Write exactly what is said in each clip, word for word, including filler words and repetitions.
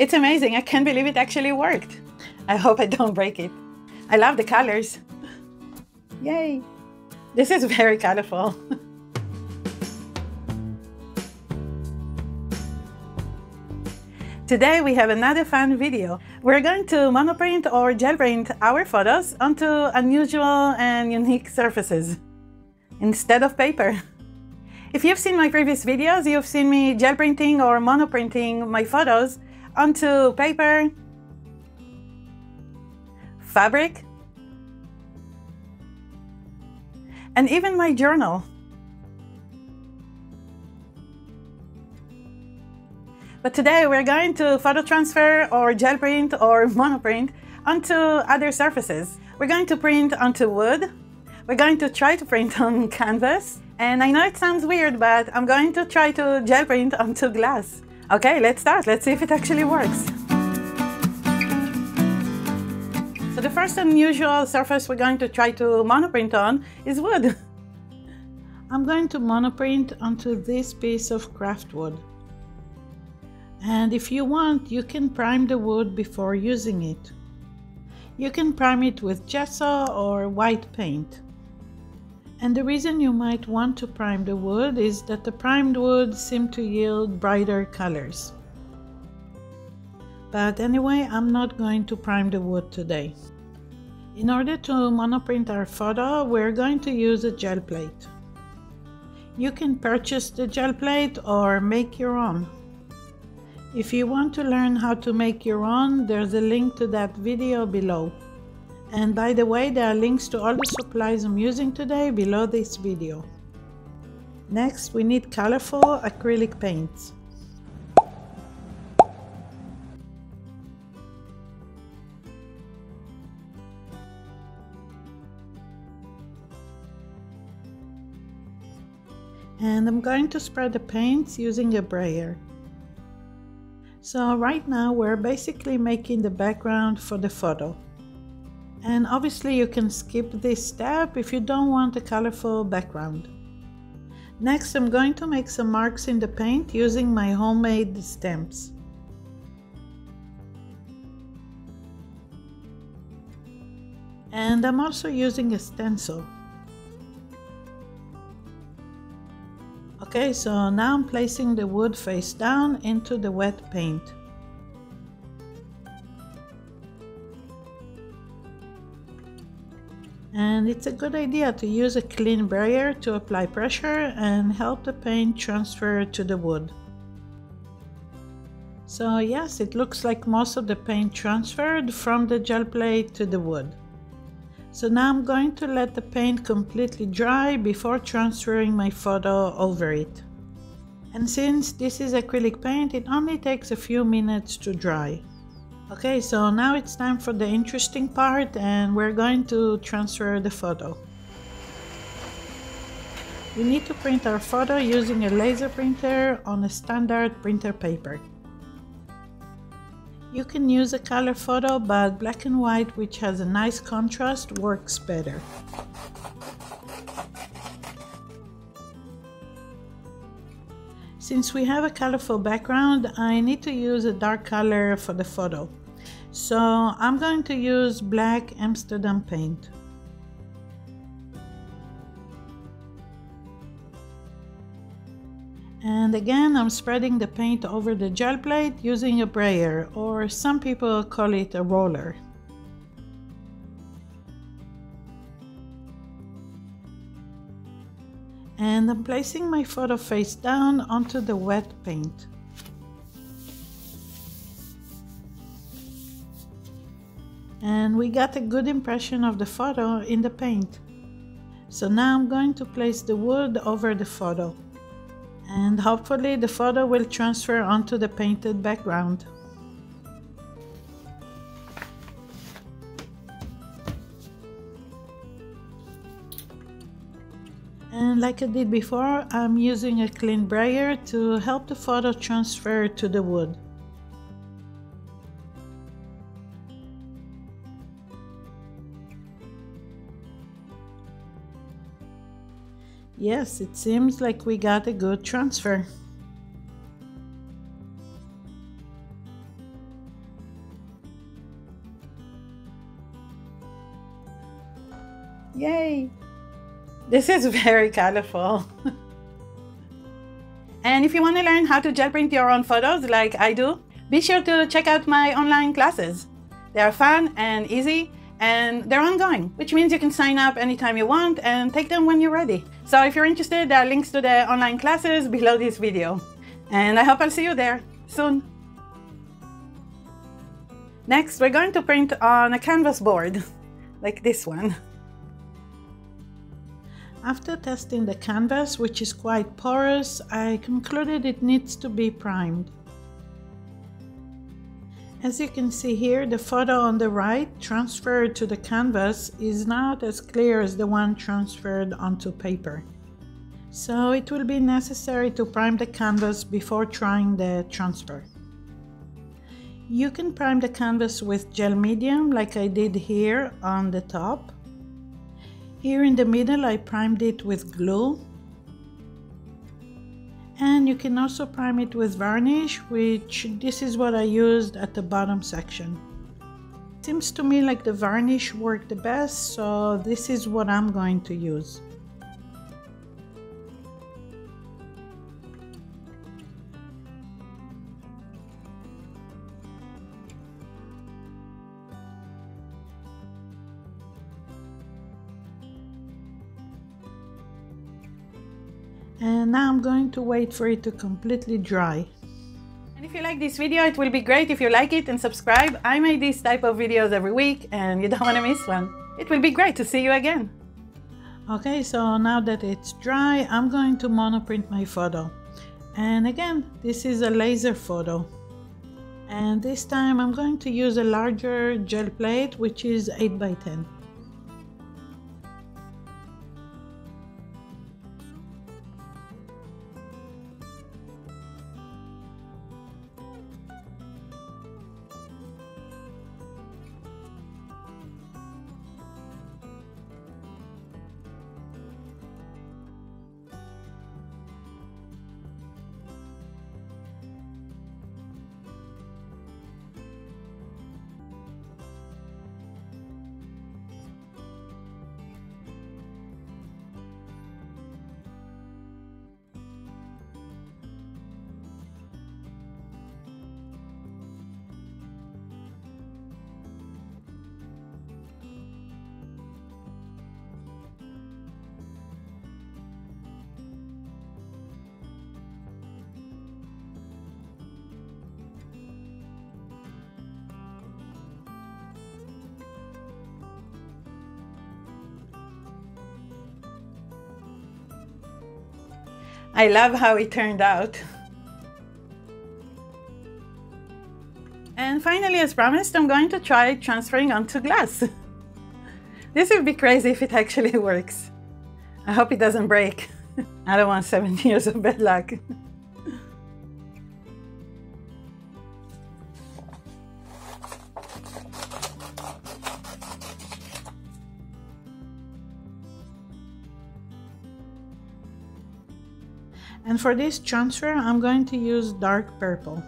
It's amazing. I can't believe it actually worked. I hope I don't break it. I love the colors. Yay! This is very colorful. Today we have another fun video. We're going to monoprint or gel print our photos onto unusual and unique surfaces instead of paper. If you've seen my previous videos, you've seen me gel printing or monoprinting my photos onto paper, fabric, and even my journal. But today we're going to photo transfer or gel print or monoprint onto other surfaces. We're going to print onto wood. We're going to try to print on canvas. And I know it sounds weird, but I'm going to try to gel print onto glass. Okay, let's start. Let's see if it actually works. So the first unusual surface we're going to try to monoprint on is wood. I'm going to monoprint onto this piece of craft wood. And if you want, you can prime the wood before using it. You can prime it with gesso or white paint. And the reason you might want to prime the wood is that the primed wood seems to yield brighter colors. But anyway, I'm not going to prime the wood today. In order to monoprint our photo, we're going to use a gel plate. You can purchase the gel plate or make your own. If you want to learn how to make your own, there's a link to that video below. And by the way, there are links to all the supplies I'm using today below this video. Next, we need colorful acrylic paints. And I'm going to spread the paints using a brayer. So right now we're basically making the background for the photo. And obviously you can skip this step if you don't want a colorful background. Next, I'm going to make some marks in the paint using my homemade stamps. And I'm also using a stencil. Okay, so now I'm placing the wood face down into the wet paint. And it's a good idea to use a clean brayer to apply pressure and help the paint transfer to the wood. So yes, it looks like most of the paint transferred from the gel plate to the wood. So now I'm going to let the paint completely dry before transferring my photo over it. And since this is acrylic paint, it only takes a few minutes to dry. Okay, so now it's time for the interesting part, and we're going to transfer the photo. We need to print our photo using a laser printer on a standard printer paper. You can use a color photo, but black and white, which has a nice contrast, works better. Since we have a colorful background, I need to use a dark color for the photo. So I'm going to use black Amsterdam paint. And again, I'm spreading the paint over the gel plate using a brayer, or some people call it a roller. And I'm placing my photo face down onto the wet paint. And we got a good impression of the photo in the paint. So now I'm going to place the wood over the photo. And hopefully the photo will transfer onto the painted background. And like I did before, I'm using a clean brayer to help the photo transfer to the wood. Yes, it seems like we got a good transfer. Yay! This is very colorful. And if you want to learn how to gel print your own photos like I do, be sure to check out my online classes. They are fun and easy, and they're ongoing, which means you can sign up anytime you want and take them when you're ready. So if you're interested, there are links to the online classes below this video. And I hope I'll see you there soon. Next, we're going to print on a canvas board, like this one. After testing the canvas, which is quite porous, I concluded it needs to be primed. As you can see here, the photo on the right transferred to the canvas is not as clear as the one transferred onto paper. So it will be necessary to prime the canvas before trying the transfer. You can prime the canvas with gel medium like I did here on the top. Here in the middle I primed it with glue. And you can also prime it with varnish, which this is what I used at the bottom section. Seems to me like the varnish worked the best, so this is what I'm going to use. And now I'm going to wait for it to completely dry. And if you like this video, it will be great if you like it and subscribe. I make these type of videos every week and you don't want to miss one. It will be great to see you again. Okay, so now that it's dry, I'm going to monoprint my photo. And again, this is a laser photo. And this time I'm going to use a larger gel plate, which is eight by ten. I love how it turned out. And finally, as promised, I'm going to try transferring onto glass. This would be crazy if it actually works. I hope it doesn't break. I don't want seven years of bad luck. And for this transfer, I'm going to use dark purple.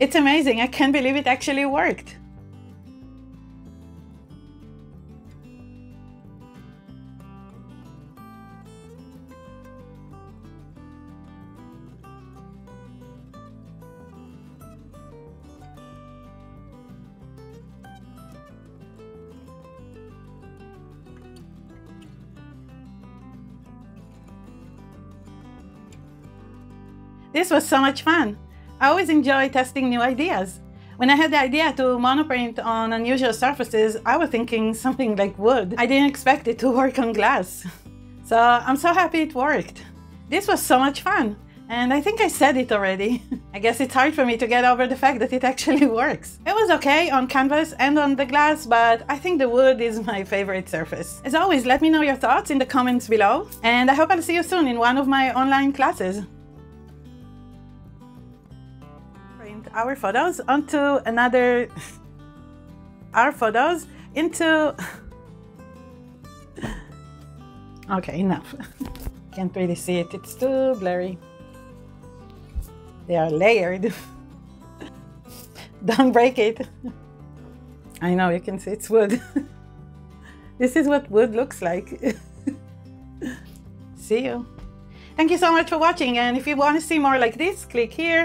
It's amazing, I can't believe it actually worked. This was so much fun. I always enjoy testing new ideas. When I had the idea to monoprint on unusual surfaces, I was thinking something like wood. I didn't expect it to work on glass. So I'm so happy it worked. This was so much fun, and I think I said it already. I guess it's hard for me to get over the fact that it actually works. It was okay on canvas and on the glass, but I think the wood is my favorite surface. As always, let me know your thoughts in the comments below, and I hope I'll see you soon in one of my online classes. Our photos onto another our photos into okay, enough. Can't really see it, it's too blurry. They are layered. Don't break it. I know you can see it's wood. This is what wood looks like. See you. Thank you so much for watching, and if you want to see more like this, click here.